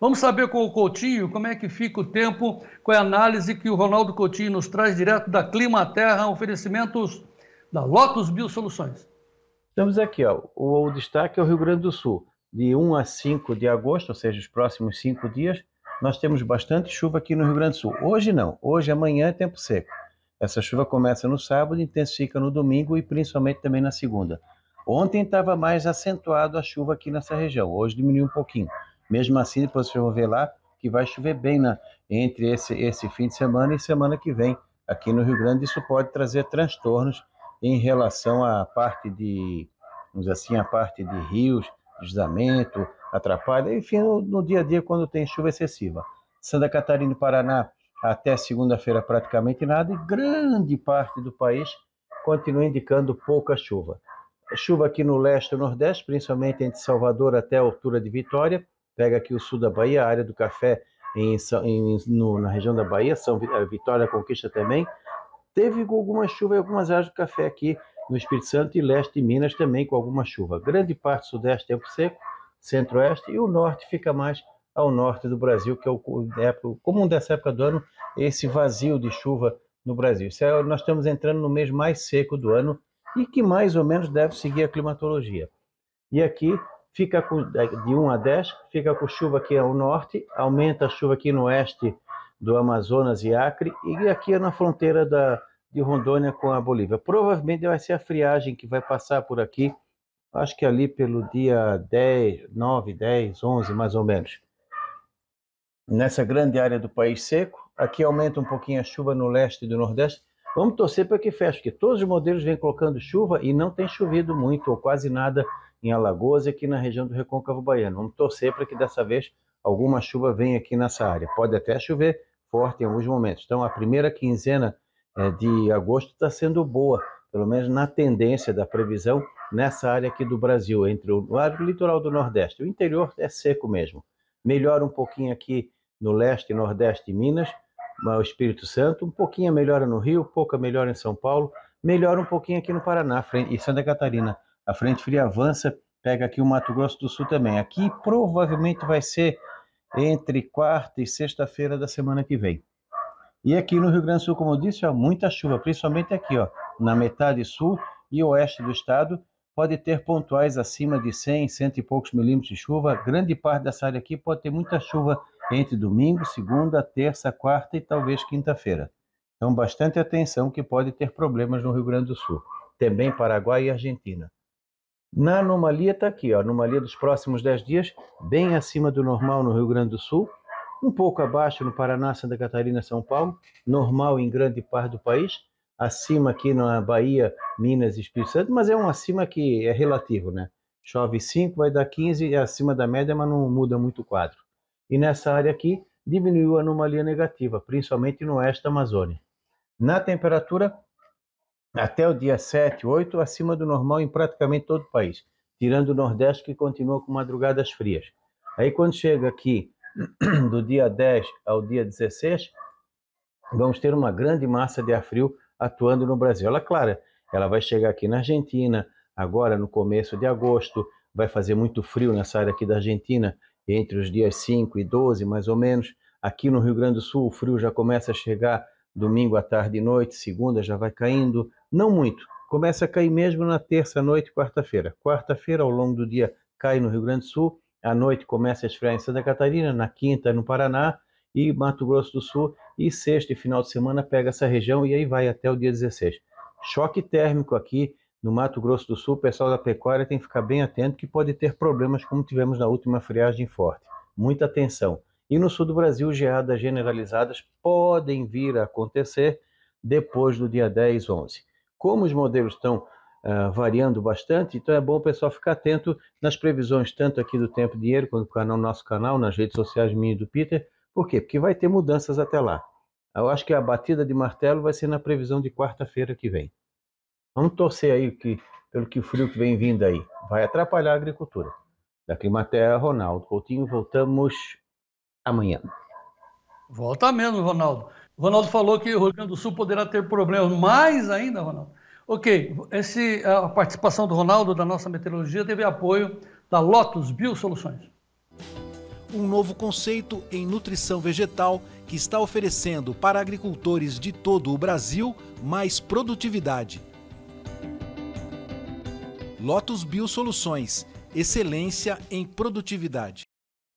Vamos saber com o Coutinho como é que fica o tempo, com a análise que o Ronaldo Coutinho nos traz direto da Clima Terra, oferecimentos da Lotus Biosoluções. Estamos aqui, ó, o destaque é o Rio Grande do Sul. De 1 a 5 de agosto, ou seja, os próximos 5 dias, nós temos bastante chuva aqui no Rio Grande do Sul. Hoje não, hoje amanhã é tempo seco. Essa chuva começa no sábado, intensifica no domingo e principalmente também na segunda. Ontem estava mais acentuado a chuva aqui nessa região, hoje diminuiu um pouquinho. Mesmo assim, depois vocês vão ver lá que vai chover bem entre esse fim de semana e semana que vem aqui no Rio Grande. Isso pode trazer transtornos em relação à parte de, vamos dizer assim, a parte de rios, deslizamento, atrapalha, enfim, no dia a dia quando tem chuva excessiva. Santa Catarina e Paraná até segunda-feira praticamente nada e grande parte do país continua indicando pouca chuva. Chuva aqui no leste e nordeste, principalmente entre Salvador até a altura de Vitória. Pega aqui o sul da Bahia, a área do café na região da Bahia, Vitória da Conquista também. Teve alguma chuva em algumas áreas do café aqui no Espírito Santo e leste de Minas também com alguma chuva. Grande parte do sudeste tempo seco, centro-oeste, e o norte fica mais ao norte do Brasil, que é o comum dessa época do ano, esse vazio de chuva no Brasil. Nós estamos entrando no mês mais seco do ano e que mais ou menos deve seguir a climatologia. E aqui fica de 1 a 10, fica com chuva aqui ao norte, aumenta a chuva aqui no oeste do Amazonas e Acre, e aqui é na fronteira de Rondônia com a Bolívia. Provavelmente vai ser a friagem que vai passar por aqui, acho que ali pelo dia 10, 9, 10, 11, mais ou menos. Nessa grande área do país seco, aqui aumenta um pouquinho a chuva no leste e do nordeste. Vamos torcer para que feche, porque todos os modelos vêm colocando chuva e não tem chovido muito ou quase nada em Alagoas e aqui na região do Recôncavo Baiano. Vamos torcer para que dessa vez alguma chuva venha aqui nessa área. Pode até chover forte em alguns momentos. Então a primeira quinzena de agosto está sendo boa, pelo menos na tendência da previsão nessa área aqui do Brasil, entre o litoral do Nordeste. O interior é seco mesmo. Melhora um pouquinho aqui no leste, nordeste de Minas, o Espírito Santo, um pouquinho melhora no Rio, pouca melhora em São Paulo, melhora um pouquinho aqui no Paraná e Santa Catarina. A frente fria avança, pega aqui o Mato Grosso do Sul também. Aqui provavelmente vai ser entre quarta e sexta-feira da semana que vem. E aqui no Rio Grande do Sul, como eu disse, há muita chuva, principalmente aqui, ó, na metade sul e oeste do estado, pode ter pontuais acima de 100, 100 e poucos milímetros de chuva. Grande parte dessa área aqui pode ter muita chuva entre domingo, segunda, terça, quarta e talvez quinta-feira. Então, bastante atenção que pode ter problemas no Rio Grande do Sul. Também Paraguai e Argentina. Na anomalia está aqui, ó, anomalia dos próximos 10 dias, bem acima do normal no Rio Grande do Sul, um pouco abaixo no Paraná, Santa Catarina, São Paulo, normal em grande parte do país, acima aqui na Bahia, Minas e Espírito Santo, mas é um acima que é relativo, né? Chove 5, vai dar 15, é acima da média, mas não muda muito o quadro. E nessa área aqui, diminuiu a anomalia negativa, principalmente no oeste da Amazônia. Na temperatura, até o dia 7, 8, acima do normal em praticamente todo o país, tirando o Nordeste que continua com madrugadas frias. Aí quando chega aqui do dia 10 ao dia 16, vamos ter uma grande massa de ar frio atuando no Brasil. Ela, claro, ela vai chegar aqui na Argentina, agora no começo de agosto, vai fazer muito frio nessa área aqui da Argentina, entre os dias 5 e 12, mais ou menos. Aqui no Rio Grande do Sul, o frio já começa a chegar domingo à tarde e noite, segunda já vai caindo, não muito. Começa a cair mesmo na terça-noite e quarta-feira. Quarta-feira, ao longo do dia, cai no Rio Grande do Sul, à noite começa a esfriar em Santa Catarina, na quinta no Paraná e Mato Grosso do Sul, e sexta e final de semana pega essa região e aí vai até o dia 16. Choque térmico aqui no Mato Grosso do Sul, o pessoal da pecuária tem que ficar bem atento que pode ter problemas como tivemos na última friagem forte. Muita atenção. E no sul do Brasil, geadas generalizadas podem vir a acontecer depois do dia 10, 11. Como os modelos estão variando bastante, então é bom o pessoal ficar atento nas previsões, tanto aqui do Tempo e Dinheiro, quanto no nosso canal, nas redes sociais minha e do Peter. Por quê? Porque vai ter mudanças até lá. Eu acho que a batida de martelo vai ser na previsão de quarta-feira que vem. Vamos torcer aí pelo que o frio que vem vindo aí. Vai atrapalhar a agricultura. Da Clima Terra, Ronaldo Coutinho, voltamos amanhã. Volta mesmo, Ronaldo. Ronaldo falou que o Rio Grande do Sul poderá ter problemas, mais ainda, Ronaldo. Ok, a participação do Ronaldo da nossa meteorologia teve apoio da Lotus Biosoluções. um novo conceito em nutrição vegetal que está oferecendo para agricultores de todo o Brasil mais produtividade. Lotus Biosoluções, excelência em produtividade.